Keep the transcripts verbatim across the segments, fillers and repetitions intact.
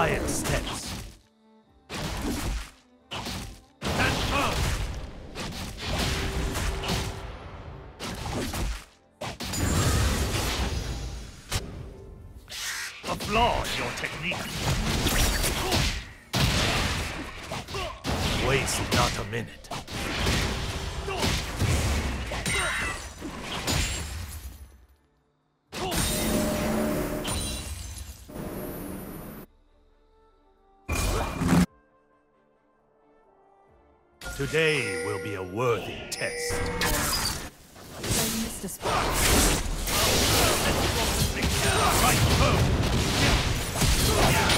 quiet steps. Applaud your technique. Waste not a minute. Today will be a worthy test. I missed a spot.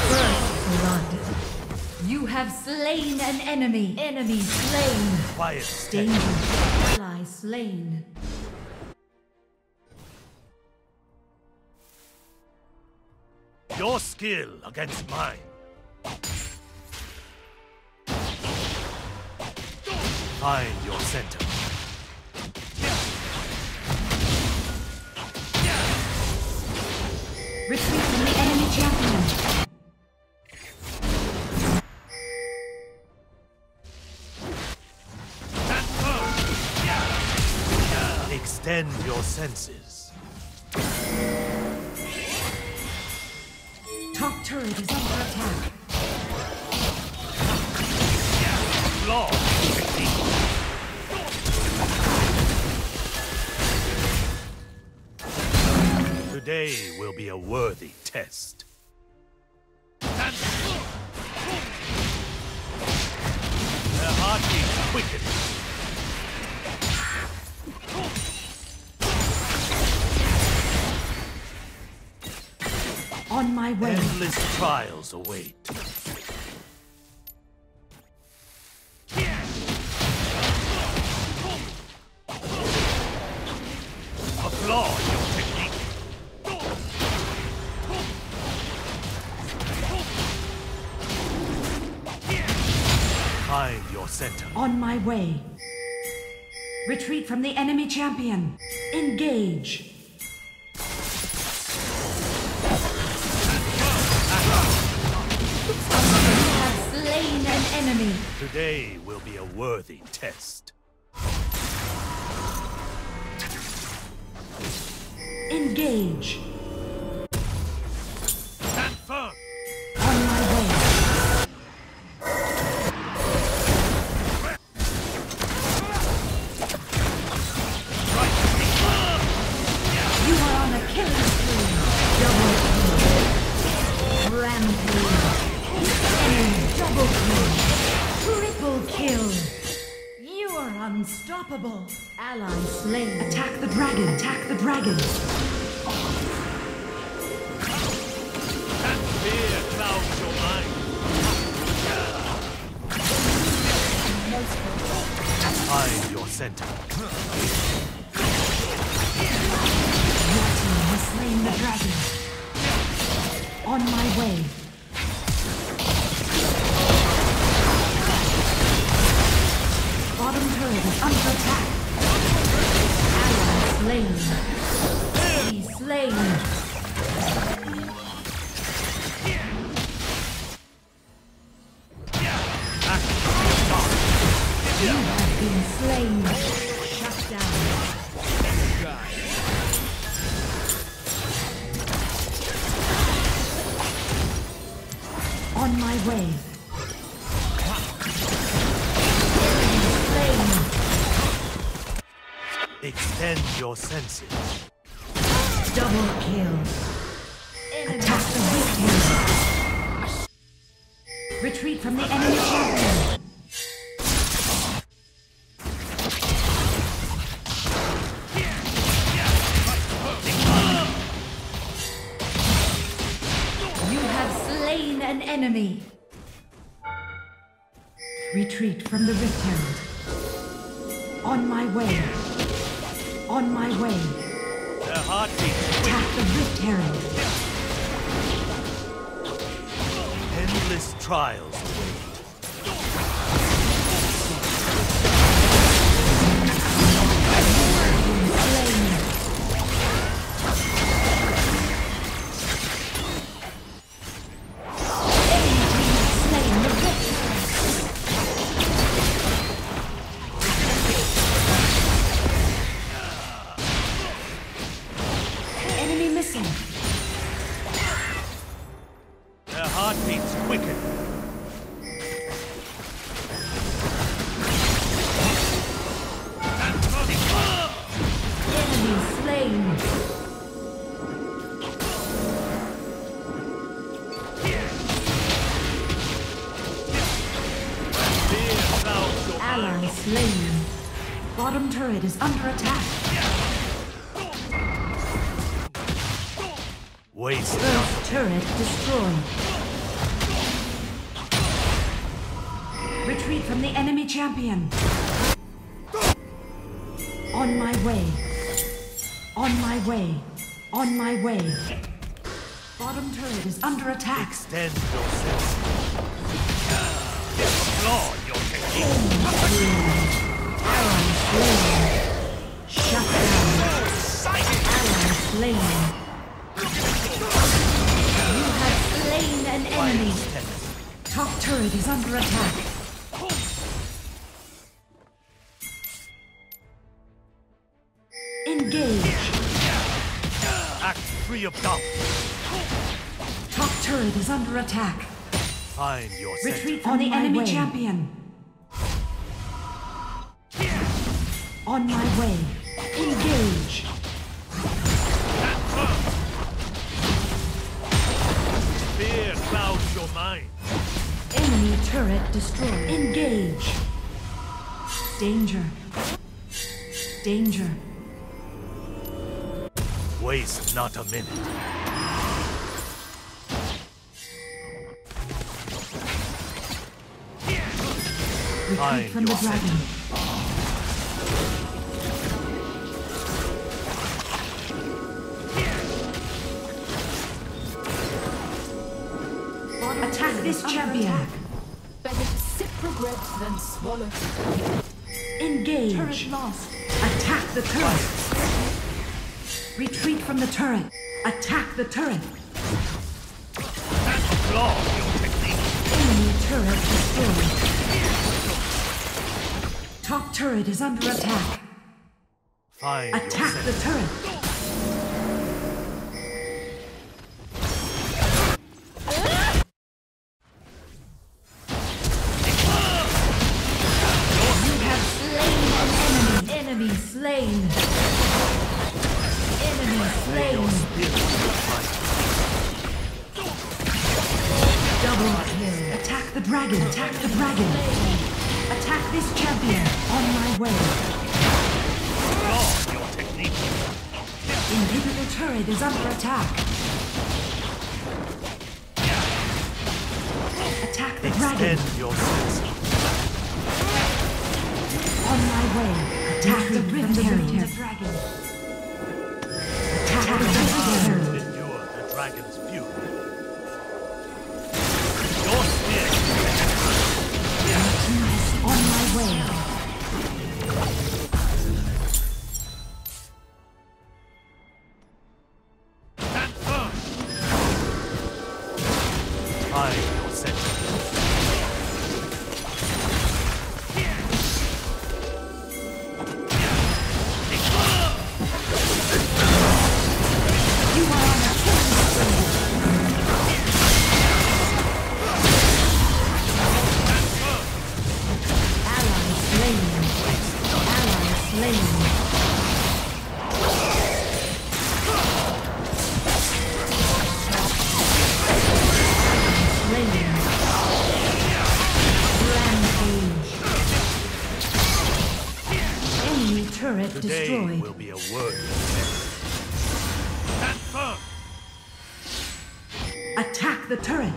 First blood. You have slain an enemy. Enemy slain. Quiet. Danger. Ally slain. Your skill against mine. Find your center. Retreat from the enemy champion. Extend your senses. Top turret is under attack. Law. Today will be a worthy test. And their heartbeats quicken. On my way. Endless trials await. Find your center. On my way. Retreat from the enemy champion. Engage. You have slain an enemy. Today will be a worthy test. Engage. Stand firm. On my way. Unstoppable. Ally slain. Attack the dragon. Attack the dragon. That fear clouds your mind. Find your center. Your team has slain the dragon. On my way. Bottom turret is under attack. Ally slain. He slain. You have been slain. Shut down. On my way. Extend your senses. Double kill. Attack the victims. Retreat from the enemy champion. You have slain an enemy. Retreat from the victims. On my way. On my way. Their heartbeats attack the rift herring. Endless trials await. Piercing. Their heartbeats quicken. Enemy slain. Ally slain. Bottom turret is under attack. Waste. First turret destroyed. Retreat from the enemy champion. On my way. On my way. On my way. Bottom turret is under attack. Extend yourself. Explore your technique. Ally slain. Shut down. Ally slain. You have slain an enemy. Top turret is under attack. Engage. Act free of doubt. Top turret is under attack. Find your retreat from the enemy way. Champion. On my way. Engage. Fear clouds your mind. Enemy turret destroyed. Engage. Danger. Danger. Waste not a minute. Retreat from the dragon. This champion. Better sip regret than swallow. Engage. Turret lost. Attack the turret. Retreat from the turret. Attack the turret. That's flaw, your technique. Enemy turret destroyed. Top turret is under attack. Find attack the turret. Attack the dragon! Attack this champion! On my way! Oh, your technique! Inhibitor turret is under attack! Attack the dragon! On my way! Attack the rift inhibitor! Attack the dragon! Endure the dragon's fury! On my way. That first. I will set you. You are on a killing spree. Today will be a word. Attack the turret.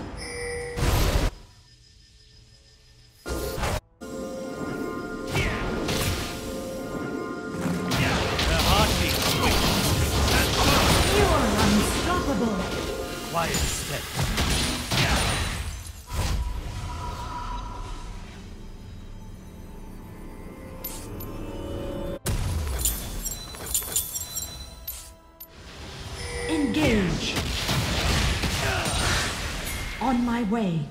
On my way.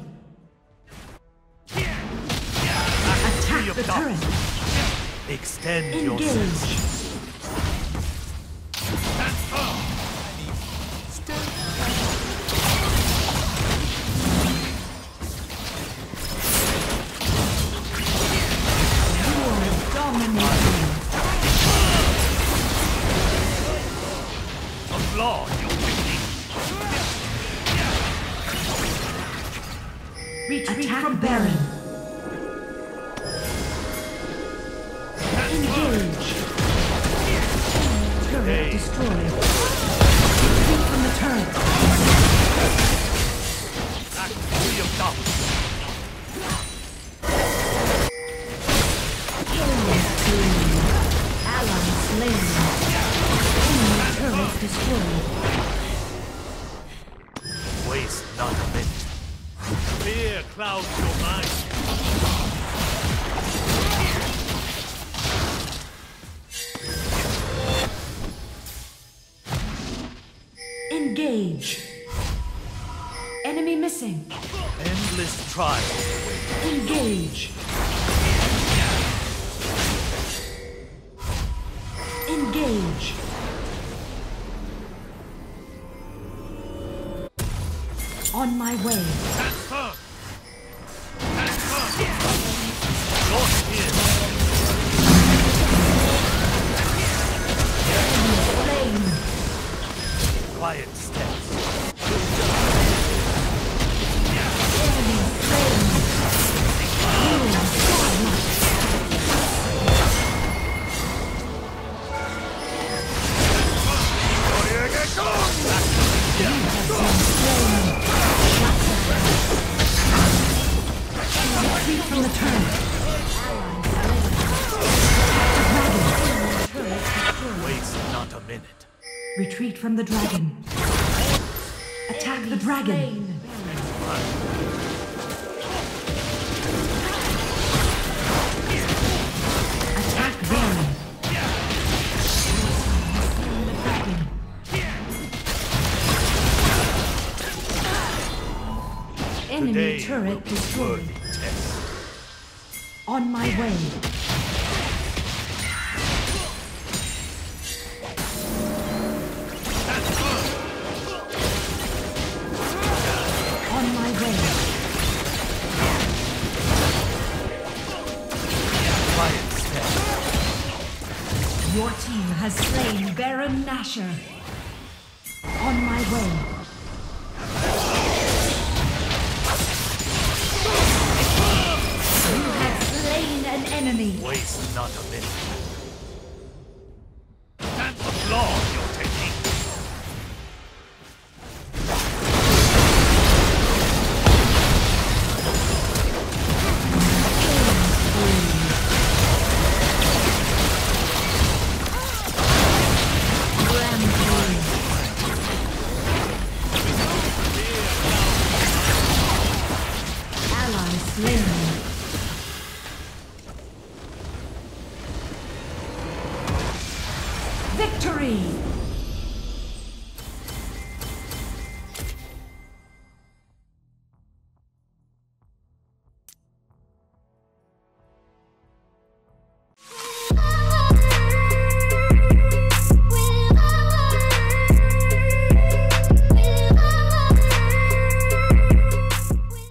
Attack the turret. Extend your engage. Law, you witch. Attack from Baron. Engage. Turret destroyed. Retreat from the turret. Attack fury of doubt. Killing spree. Allies slain. Turret destroyed. Waste none of it. Fear clouds your mind. Engage. Enemy missing. Endless trial. Engage. Engage. On my way. Transfer. Transfer. Yeah. Lost here. Flame. Quiet steps. Enemy flame. You have been slain. Retreat from the turret. Dragon. Waits not a minute. Retreat from the dragon. Attack the dragon. Attack Baron. Enemy turret destroyed. On my way. On my way. Quiet step. Your team has slain Baron Nasher. On my way. Enemy. Waste not a minute. And applaud your technique. Victory!